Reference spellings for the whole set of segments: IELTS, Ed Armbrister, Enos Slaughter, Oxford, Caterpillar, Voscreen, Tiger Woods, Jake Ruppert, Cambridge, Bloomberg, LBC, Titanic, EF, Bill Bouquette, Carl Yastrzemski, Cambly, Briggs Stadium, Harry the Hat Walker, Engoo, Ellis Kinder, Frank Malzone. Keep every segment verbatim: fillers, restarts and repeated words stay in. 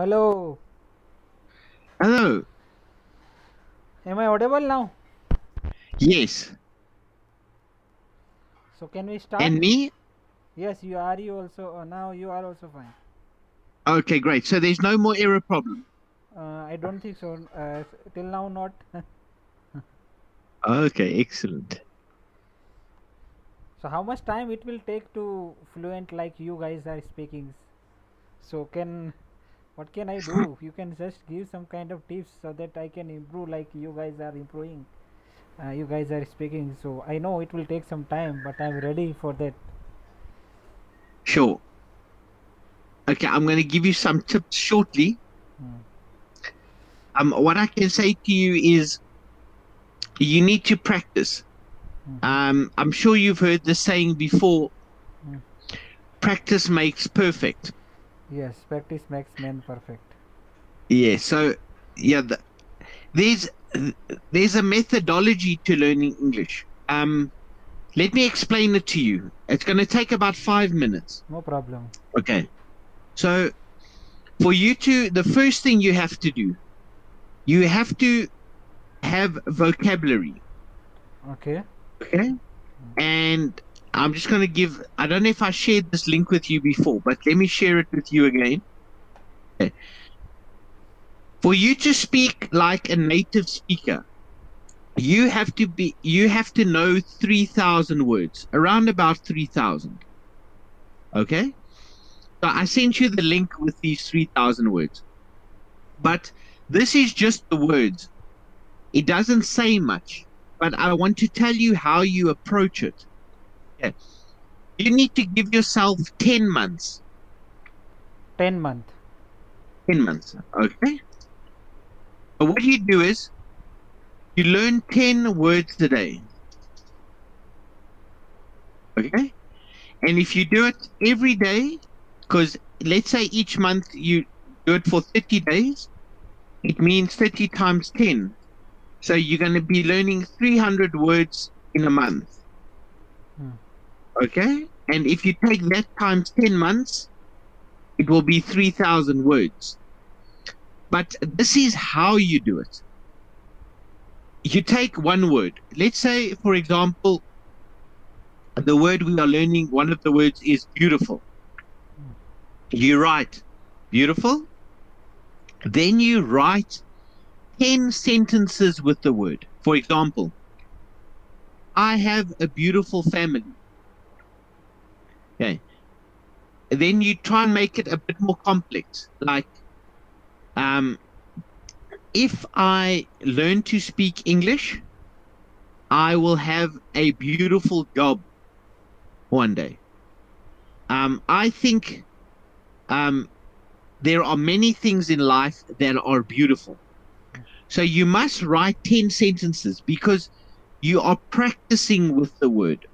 Hello. Hello. Am I audible now? Yes. So can we start? And me? Yes, you are. You also uh, now you are also fine. Okay, great. So there's no more error problem. Uh, I don't think so. Uh, till now, not. Okay, excellent. So how much time it will take to fluent like you guys are speaking? So can, what can I do? You can just give some kind of tips so that I can improve like you guys are improving. Uh, you guys are speaking. So I know it will take some time, but I'm ready for that. Sure. Okay, I'm going to give you some tips shortly. Hmm. Um, what I can say to you is, you need to practice. Um, I'm sure you've heard the saying before, mm. practice makes perfect. Yes, practice makes man perfect. Yeah, so yeah, the, there's there's a methodology to learning English. Um, let me explain it to you. It's going to take about five minutes. No problem. Okay. So for you to, the first thing you have to do, you have to have vocabulary. Okay. Okay, and I'm just going to give, I don't know if I shared this link with you before, but let me share it with you again. Okay. For you to speak like a native speaker, you have to be, you have to know three thousand words, around about three thousand. Okay, so I sent you the link with these three thousand words, but this is just the words. It doesn't say much. But I want to tell you how you approach it. Yes. You need to give yourself ten months. ten months. ten months. Okay. So what you do is you learn ten words a day. Okay. And if you do it every day, because let's say each month you do it for thirty days, it means thirty times ten. So you're going to be learning three hundred words in a month. Hmm. Okay? And if you take that times ten months, it will be three thousand words. But this is how you do it. You take one word. Let's say, for example, the word we are learning, one of the words is beautiful. Hmm. You write beautiful. Then you write ten sentences with the word. For example, I have a beautiful family. Okay. Then you try and make it a bit more complex. Like, um, if I learn to speak English, I will have a beautiful job one day. Um, I think um, there are many things in life that are beautiful. So you must write ten sentences because you are practicing with the word.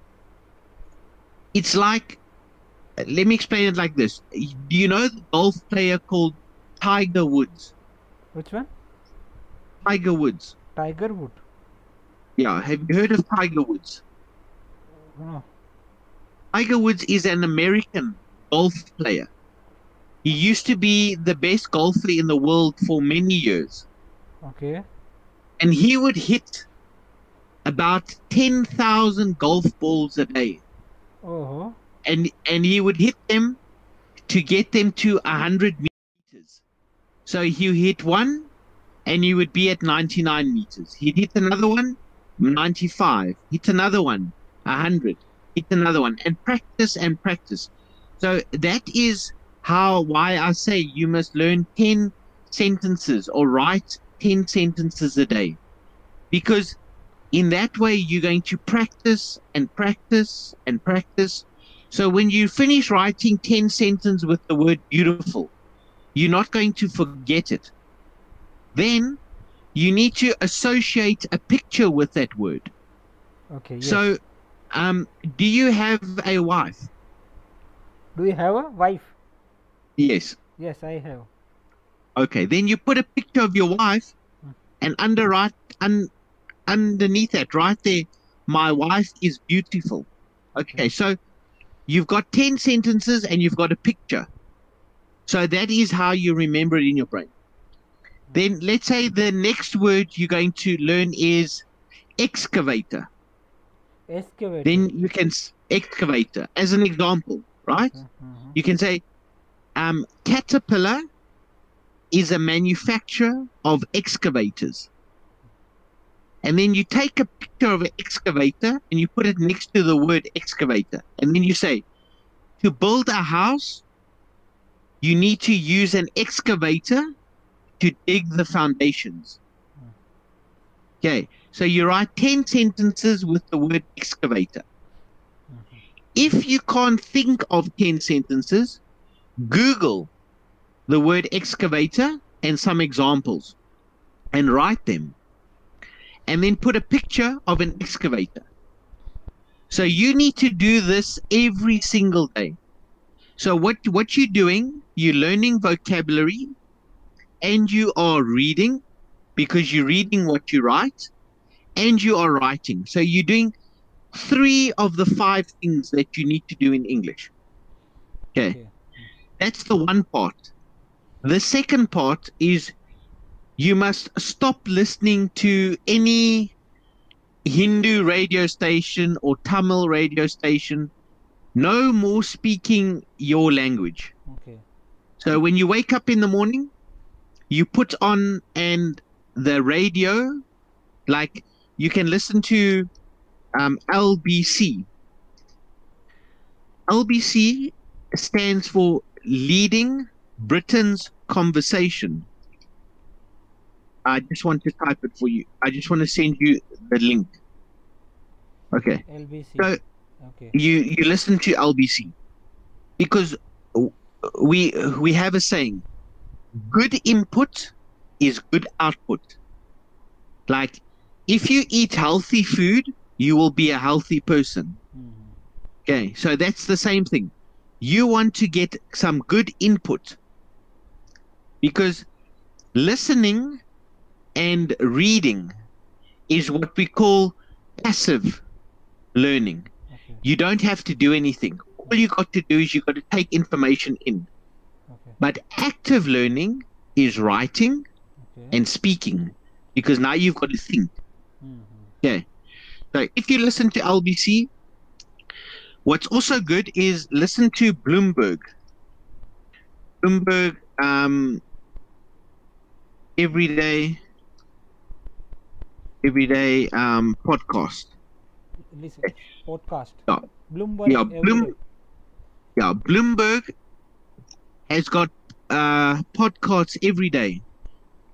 It's like, let me explain it like this. Do you know the golf player called Tiger Woods? Which one? Tiger Woods. Tiger Woods. Yeah. Have you heard of Tiger Woods? No. Tiger Woods is an American golf player. He used to be the best golfer in the world for many years. Okay. And he would hit about ten thousand golf balls a day. Uh-huh. And and he would hit them to get them to one hundred meters. So he hit one and he would be at ninety-nine meters. He'd hit another one, ninety-five. Hit another one, one hundred. Hit another one. And practice and practice. So that is how, why I say you must learn ten sentences or write ten sentences a day, because in that way you're going to practice and practice and practice. So when you finish writing ten sentences with the word beautiful, you're not going to forget it. Then you need to associate a picture with that word. Okay. Yes. So um, do you have a wife? Do you have a wife? Yes. Yes, I have. Okay, then you put a picture of your wife and under right, un, underneath that, right there, my wife is beautiful. Okay, so you've got ten sentences and you've got a picture. So that is how you remember it in your brain. Then let's say the next word you're going to learn is excavator. Excavator. Then you can excavator as an example, right? Mm-hmm. You can say um, Caterpillar is a manufacturer of excavators. And then you take a picture of an excavator and you put it next to the word excavator. And then you say, to build a house, you need to use an excavator to dig the foundations. Okay, so you write ten sentences with the word excavator. If you can't think of ten sentences, Google the word excavator and some examples and write them. And then put a picture of an excavator. So you need to do this every single day. So what, what you're doing, you're learning vocabulary and you are reading because you're reading what you write and you are writing. So you're doing three of the five things that you need to do in English. Okay. Okay. That's the one part. The second part is you must stop listening to any Hindu radio station or Tamil radio station. No more speaking your language. Okay. So when you wake up in the morning, you put on and the radio, like you can listen to um, L B C. L B C stands for Leading Britain's Conversation. I just want to type it for you. I just want to send you the link. Okay. L B C. So okay. You, you listen to L B C because we, we have a saying, good input is good output. Like if you eat healthy food, you will be a healthy person. Mm-hmm. Okay. So that's the same thing. You want to get some good input because listening and reading is what we call passive learning. Okay. You don't have to do anything. All you got to do is you got to take information in. Okay. But active learning is writing okay. and speaking because now you've got to think. Mm-hmm. Okay. So if you listen to L B C, what's also good is listen to Bloomberg. Bloomberg um, every day. Everyday um, podcast. Listen, podcast. Yeah. Bloomberg. Yeah, Bloom, yeah, Bloomberg has got uh, podcasts every day.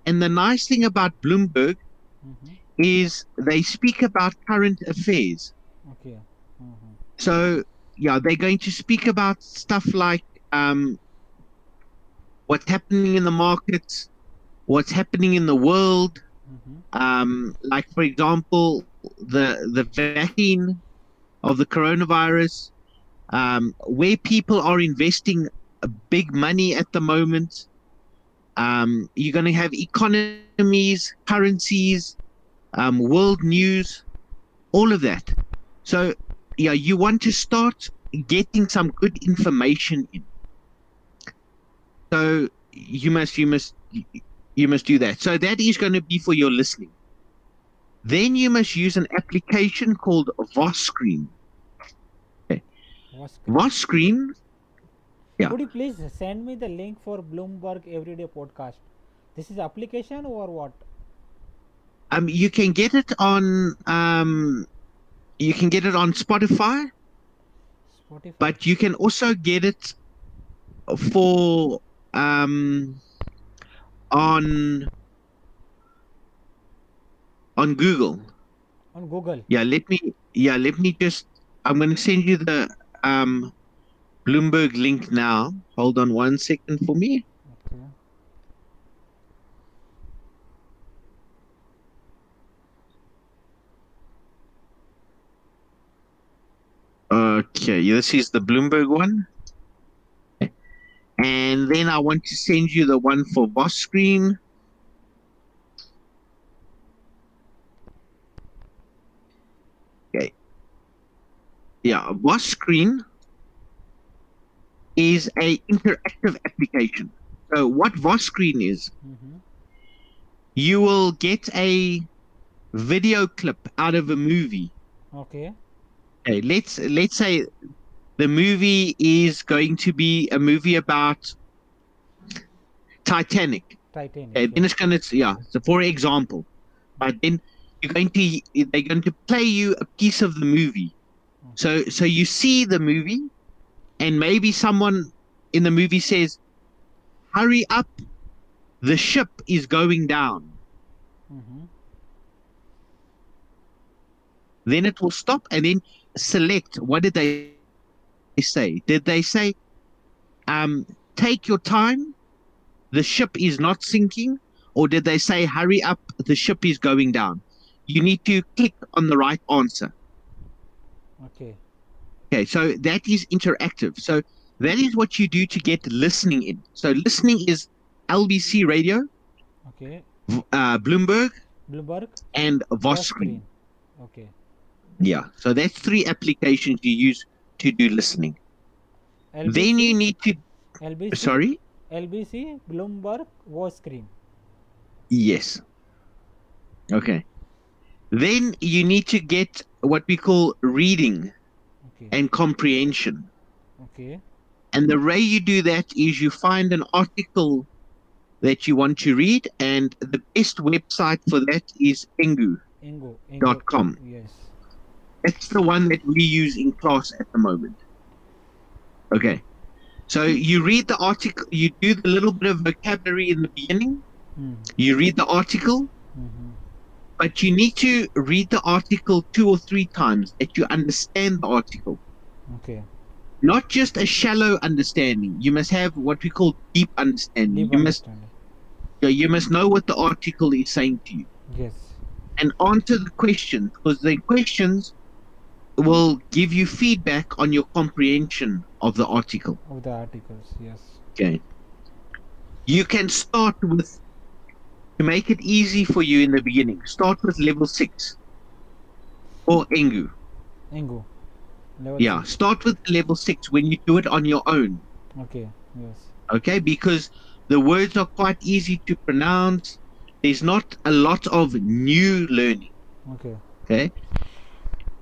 And the nice thing about Bloomberg mm-hmm. is they speak about current affairs. Okay. Mm-hmm. So, yeah, they're going to speak about stuff like um, what's happening in the markets, what's happening in the world. Um, like, for example, the the vaccine of the coronavirus, um, where people are investing big money at the moment. Um, you're going to have economies, currencies, um, world news, all of that. So, yeah, you want to start getting some good information in. So you must, you must... You must do that. So that is going to be for your listening. Then you must use an application called Voscreen. Okay. Voscreen. Voscreen. Yeah. Would you please send me the link for Bloomberg Everyday Podcast? This is application or what? Um, you can get it on. Um, you can get it on Spotify. Spotify. But you can also get it for. Um, on on Google on Google yeah let me yeah let me just I'm going to send you the um Bloomberg link now. Hold on one second for me. Okay. Okay, this is the Bloomberg one. And then I want to send you the one for Voscreen. Okay. Yeah, Voscreen is an interactive application. So what Voscreen is, mm-hmm. you will get a video clip out of a movie. Okay. Okay. Let's let's say the movie is going to be a movie about Titanic. Titanic. Okay, then it's gonna yeah. So for example, but then you're going to they're going to play you a piece of the movie. Okay. So so you see the movie, and maybe someone in the movie says, "Hurry up, the ship is going down." Mm-hmm. Then it will stop and then select. What did they say? Did they say, um, "Take your time, the ship is not sinking," or did they say, "Hurry up, the ship is going down"? You need to click on the right answer. Okay. Okay, so that is interactive. So that is what you do to get listening in. So listening is L B C radio, okay, uh, Bloomberg, Bloomberg, and Voscreen. Okay. Yeah, so that's three applications you use to do listening. L B C, then you need to L B C, sorry, L B C, Bloomberg, Voscreen. Yes. Okay. Then you need to get what we call reading, okay, and comprehension. Okay. And the way you do that is you find an article that you want to read, and the best website for that is Engoo. Engoo, Engoo. Dot com. Yes. That's the one that we use in class at the moment. Okay. So you read the article, you do the little bit of vocabulary in the beginning, mm-hmm. you read the article, mm-hmm. but you need to read the article two or three times that you understand the article. Okay. Not just a shallow understanding. You must have what we call deep understanding. Deep you understanding. must you must know what the article is saying to you. Yes. And answer the questions, because the questions will give you feedback on your comprehension of the article. Of the articles, yes. Okay. You can start with, to make it easy for you in the beginning, start with level six or Engoo. Engoo. Level yeah, six. Start with level six when you do it on your own. Okay, yes. Okay, because the words are quite easy to pronounce. There's not a lot of new learning. Okay. Okay.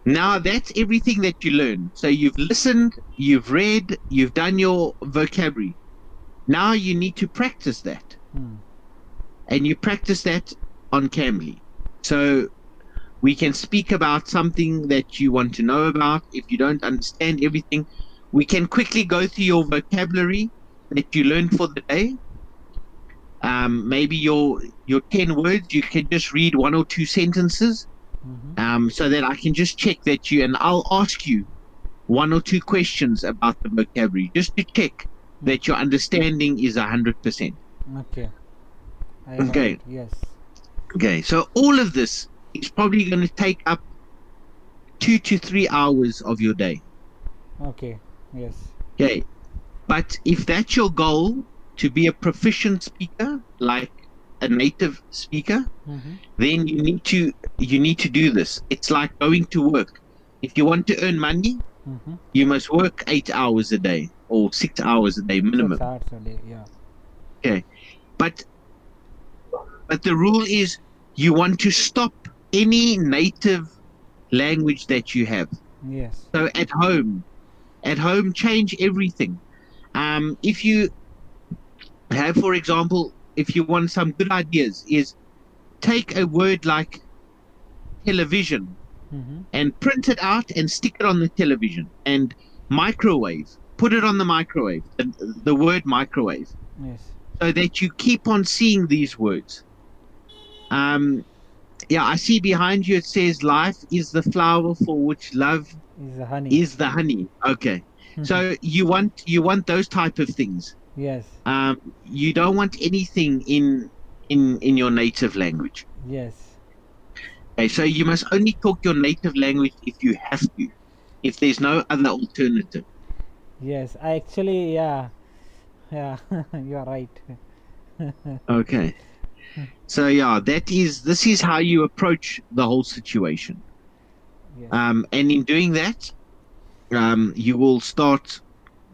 Now that's everything that you learn. So you've listened, you've read, you've done your vocabulary. Now you need to practice that. Hmm. And you practice that on Cambly. So we can speak about something that you want to know about. If you don't understand everything, we can quickly go through your vocabulary that you learned for the day. Um, maybe your your ten words, you can just read one or two sentences, mm-hmm. um, so that I can just check that you, and I'll ask you one or two questions about the vocabulary just to check that your understanding is a hundred percent. Okay. I okay. It. Yes. Okay. So all of this is probably going to take up two to three hours of your day. Okay. Yes. Okay. But if that's your goal, to be a proficient speaker, like a native speaker, mm-hmm. then you need to you need to do this. It's like going to work. If you want to earn money, mm-hmm. you must work eight hours a day or six hours a day minimum. Six hours a day, yeah. Okay, but but the rule is you want to stop any native language that you have. Yes. So at home, at home, change everything. Um, if you have, for example, if you want some good ideas, is take a word like television, mm-hmm. and print it out and stick it on the television, and microwave, put it on the microwave, the, the word microwave, yes. so that you keep on seeing these words. Um, yeah, I see behind you it says, "Life is the flower for which love is the honey." Is the honey. Okay, mm-hmm. so you want you want those type of things. Yes. Um, you don't want anything in in in your native language. Yes. Okay, so you must only talk your native language if you have to, if there's no other alternative. Yes, I actually, yeah, yeah, you are right. Okay. So yeah, that is this is how you approach the whole situation. Yes. Um, and in doing that, um, you will start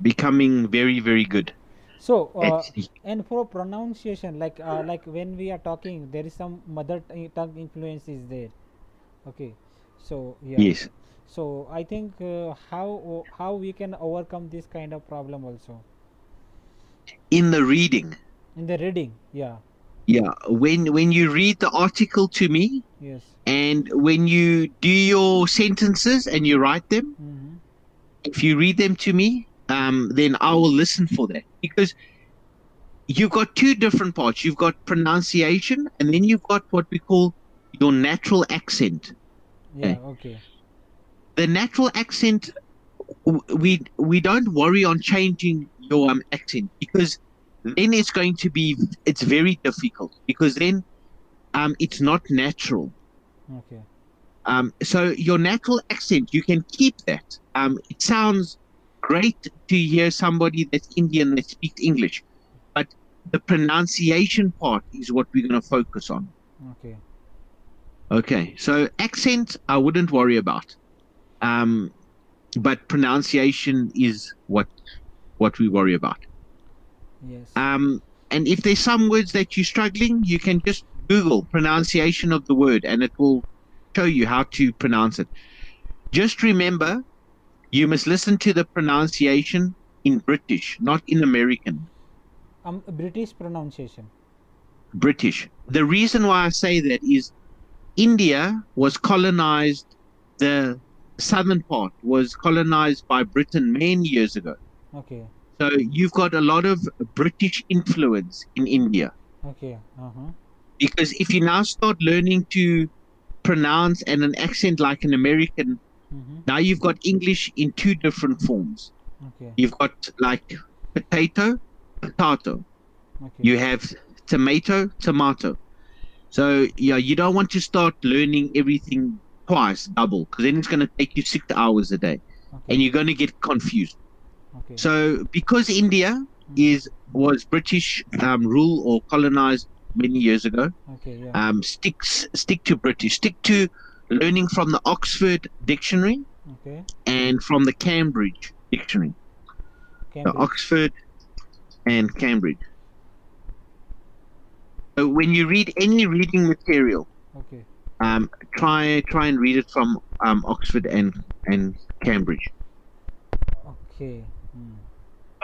becoming very, very good. So, uh, and for pronunciation, like uh, like when we are talking, there is some mother tongue influence is there. Okay, so yeah. Yes. So I think uh, how how we can overcome this kind of problem also. In the reading. In the reading, yeah. Yeah, when when you read the article to me, yes, and when you do your sentences and you write them, mm-hmm. if you read them to me, um, then I will listen for that, because you've got two different parts. You've got pronunciation, and then you've got what we call your natural accent. Yeah, okay. The natural accent, we we don't worry on changing your um, accent, because then it's going to be, it's very difficult, because then um, it's not natural. Okay. Um, so your natural accent, you can keep that. Um, it sounds great to hear somebody that's Indian that speaks English, but the pronunciation part is what we're going to focus on. Okay. Okay. So accent, I wouldn't worry about, um, but pronunciation is what what we worry about. Yes. Um, and if there's some words that you're struggling, you can just Google pronunciation of the word, and it will show you how to pronounce it. Just remember, you must listen to the pronunciation in British, not in American. Um, British pronunciation. British. The reason why I say that is India was colonized, the southern part was colonized by Britain many years ago. Okay. So you've got a lot of British influence in India. Okay. Uh-huh. Because if you now start learning to pronounce and an accent like an American, mm-hmm. now you've got English in two different forms. Okay. You've got like potato, potato. Okay. You have tomato, tomato. So yeah, you don't want to start learning everything twice, double, because then it's going to take you six hours a day, okay. and you're going to get confused. Okay. So, because India is was British um, rule or colonized many years ago, okay, yeah. um, stick stick to British, stick to learning from the Oxford dictionary, okay. and from the Cambridge dictionary, Cambridge. So Oxford and Cambridge. So when you read any reading material, okay. um, try try and read it from um, Oxford and and Cambridge. Okay.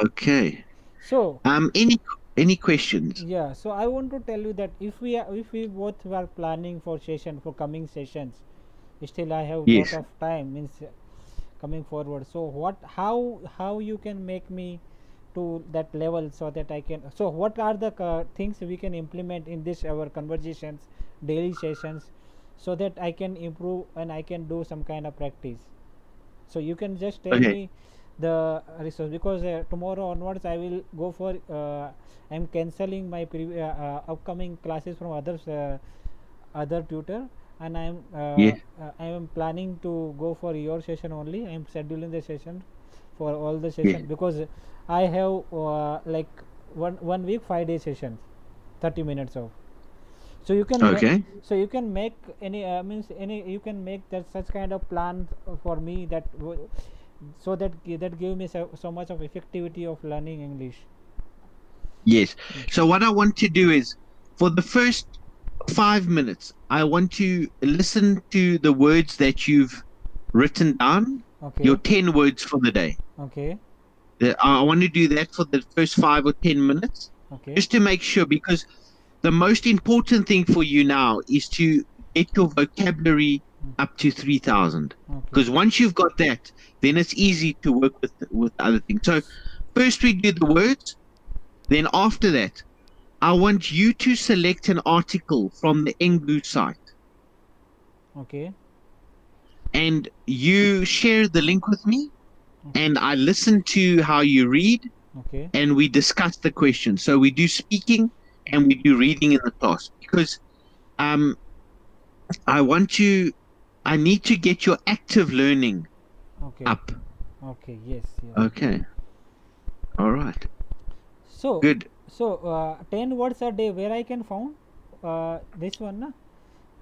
Okay. So um any any questions? Yeah, so I want to tell you that if we are, if we both were planning for session for coming sessions, still I have yes. lot of time means coming forward. So what how how you can make me to that level so that I can, so what are the uh, things we can implement in this our conversations, daily sessions, so that I can improve and I can do some kind of practice? So you can just tell okay. me the resource, because uh, tomorrow onwards I will go for uh, I am cancelling my pre uh, uh, upcoming classes from others uh, other tutor, and I am uh, yes. uh, I am planning to go for your session only. I am scheduling the session for all the session yes. because I have uh, like one one week five day session, thirty minutes of. So you can okay. make, so you can make any uh, means any you can make that such kind of plan for me that. W so that that gave me so, so much of effectivity of learning English. Yes. So what I want to do is, for the first five minutes, I want to listen to the words that you've written down, okay. your ten words for the day. Okay. The, I want to do that for the first five or ten minutes, okay. just to make sure, because the most important thing for you now is to get your vocabulary up to three thousand, because okay. once you've got that, then it's easy to work with with other things. So first we do the words, then after that I want you to select an article from the Engoo site, okay, and you share the link with me, okay. and I listen to how you read, okay, and we discuss the question. So we do speaking and we do reading in the class, because um I want you I need to get your active learning okay. up. Okay. Yes. Yeah. Okay. All right. So good. So uh, ten words a day. Where I can find uh, this one, na?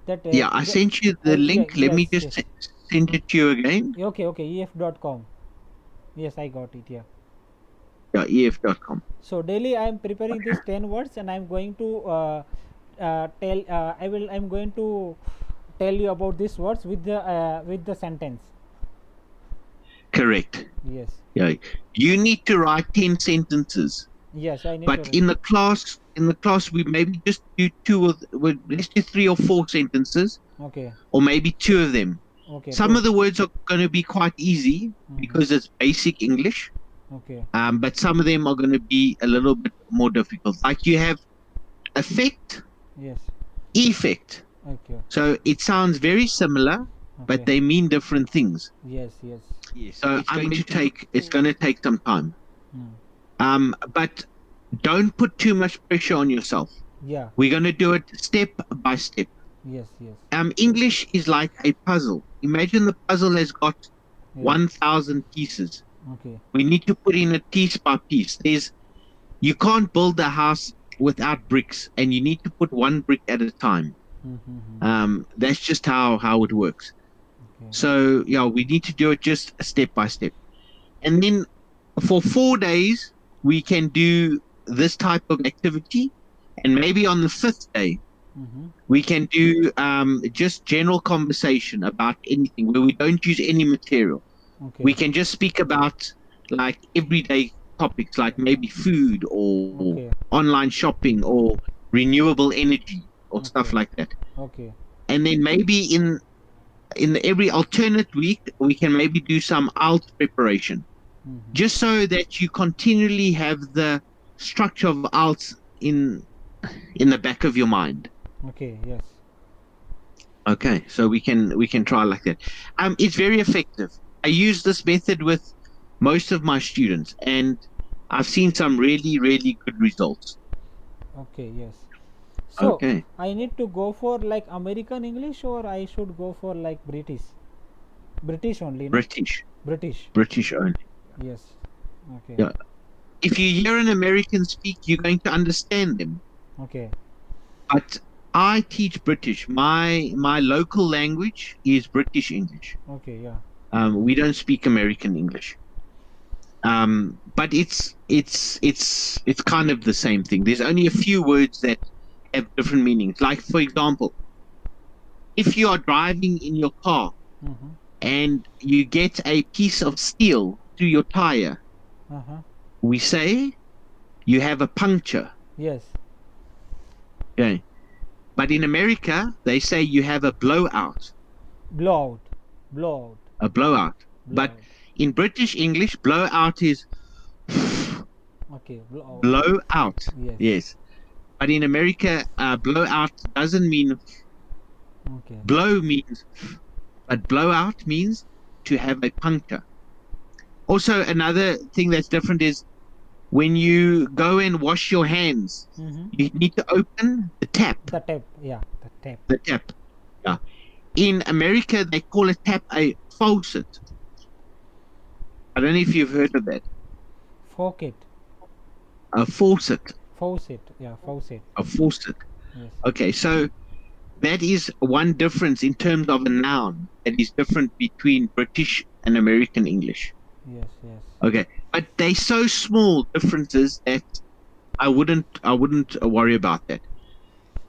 That uh, yeah. I the, sent you the okay, link. Let yes, me just yes. send it to you again. Okay. Okay. E F dot com. Yes, I got it. Yeah. Yeah, E F dot com. So daily I am preparing these ten words, and I am going to uh, uh, tell. Uh, I will. I am going to tell you about these words with the uh, with the sentence. Correct. Yes. Yeah. You need to write ten sentences. Yes, I need. But to in the class, in the class, we maybe just do two or th let's do three or four sentences. Okay. Or maybe two of them. Okay. Some good. Of the words are going to be quite easy mm-hmm. because it's basic English. Okay. Um, but some of them are going to be a little bit more difficult. Like you have affect. Yes. Effect. Okay. So it sounds very similar, okay. but they mean different things. Yes. Yes. Yes. So it's I'm going, going to take. It's going to take some time. Mm. Um, but don't put too much pressure on yourself. Yeah. We're going to do it step by step. Yes, yes. Um, English is like a puzzle. Imagine the puzzle has got yes. one thousand pieces. Okay. We need to put in it piece by piece. There's, you can't build a house without bricks, and you need to put one brick at a time. Mm-hmm. Um, that's just how, how it works. Okay. So, yeah, we need to do it just step by step. And then for four days, we can do this type of activity, and maybe on the fifth day, mm-hmm. we can do um, just general conversation about anything where we don't use any material. Okay. We can just speak about like everyday topics, like maybe food or okay. online shopping or renewable energy or okay. stuff like that. Okay. And then maybe in in every alternate week, we can maybe do some I E L T S preparation. Mm-hmm. Just so that you continually have the structure of I E L T S in in the back of your mind. Okay. Yes. Okay. So we can we can try like that. Um, it's very effective. I use this method with most of my students, and I've seen some really really good results. Okay. Yes. So okay. I need to go for like American English, or I should go for like British, British only. No? British. British. British only. Yes. Okay. Yeah. If you hear an American speak, you're going to understand them. Okay. But I teach British. My my local language is British English. Okay. Yeah. Um, we don't speak American English. Um, but it's it's it's it's kind of the same thing. There's only a few words that have different meanings. Like for example, if you are driving in your car mm-hmm. and you get a piece of steel through your tire, uh-huh. we say you have a puncture. Yes. Okay. But in America, they say you have a blowout. Blowout. Blowout. A blowout. Blowout. But in British English, blowout is okay. Blowout. Blowout. Yes. Yes. But in America, uh, blowout doesn't mean. Okay. Blow means, but blowout means to have a puncture. Also, another thing that's different is when you go and wash your hands, mm-hmm. you need to open the tap. The tap, yeah, the tap. The tap, yeah. In America, they call a tap a faucet. I don't know if you've heard of that. Faucet. A faucet. Faucet, yeah, faucet. A faucet. Yes. Okay, so that is one difference in terms of a noun that is different between British and American English. Yes, yes. Okay, but they're so small differences that I wouldn't, I wouldn't worry about that.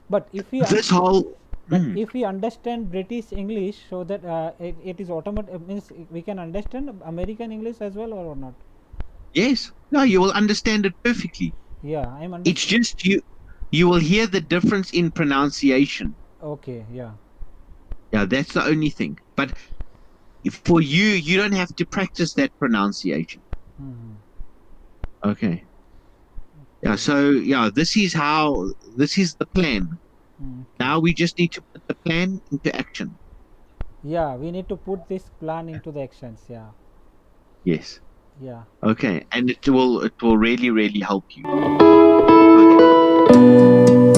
But if you this whole, mm. if we understand British English, so that uh, it, it is automatic, means we can understand American English as well, or, or not? Yes. No, you will understand it perfectly. Yeah, I'm. It's just you, you will hear the difference in pronunciation. Okay. Yeah. Yeah, that's the only thing, but. If for you, you don't have to practice that pronunciation. Mm-hmm. Okay. Yeah. So yeah, this is how this is the plan. Mm-hmm. Now we just need to put the plan into action. Yeah, we need to put this plan into the actions. Yeah. Yes. Yeah. Okay, and it will it will really really help you. Okay.